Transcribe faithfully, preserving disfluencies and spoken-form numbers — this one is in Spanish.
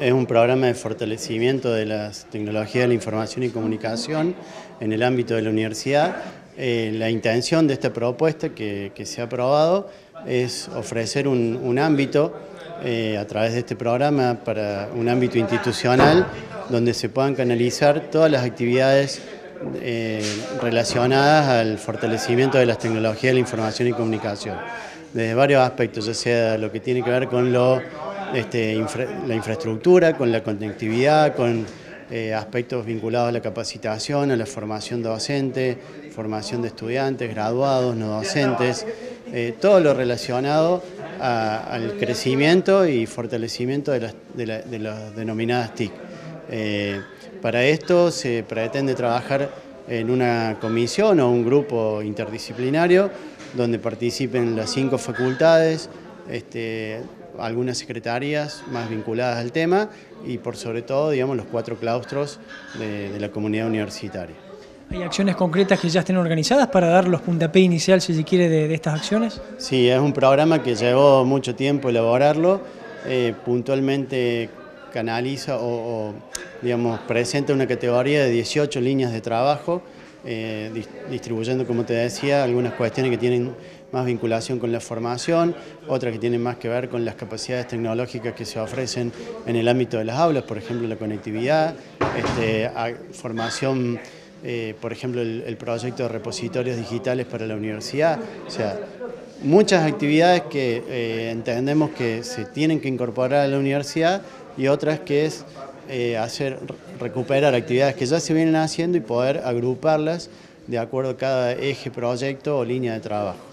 Es un programa de fortalecimiento de las tecnologías de la información y comunicación en el ámbito de la universidad. Eh, la intención de esta propuesta que, que se ha aprobado es ofrecer un, un ámbito eh, a través de este programa para un ámbito institucional donde se puedan canalizar todas las actividades eh, relacionadas al fortalecimiento de las tecnologías de la información y comunicación. Desde varios aspectos, ya sea lo que tiene que ver con lo Este, infra, la infraestructura, con la conectividad, con eh, aspectos vinculados a la capacitación, a la formación docente, formación de estudiantes, graduados, no docentes, eh, todo lo relacionado a, al crecimiento y fortalecimiento de las, de la, de las denominadas T I C. Eh, para esto se pretende trabajar en una comisión o un grupo interdisciplinario donde participen las cinco facultades, este, algunas secretarías más vinculadas al tema y por sobre todo, digamos, los cuatro claustros de, de la comunidad universitaria. ¿Hay acciones concretas que ya estén organizadas para dar los puntapiés inicial, si se quiere, de, de estas acciones? Sí, es un programa que llevó mucho tiempo elaborarlo, eh, puntualmente canaliza o, o digamos, presenta una categoría de dieciocho líneas de trabajo, Eh, distribuyendo, como te decía, algunas cuestiones que tienen más vinculación con la formación, otras que tienen más que ver con las capacidades tecnológicas que se ofrecen en el ámbito de las aulas, por ejemplo la conectividad, este, formación, eh, por ejemplo el, el proyecto de repositorios digitales para la universidad, o sea, muchas actividades que eh, entendemos que se tienen que incorporar a la universidad y otras que es Eh, hacer, recuperar actividades que ya se vienen haciendo y poder agruparlas de acuerdo a cada eje, proyecto o línea de trabajo.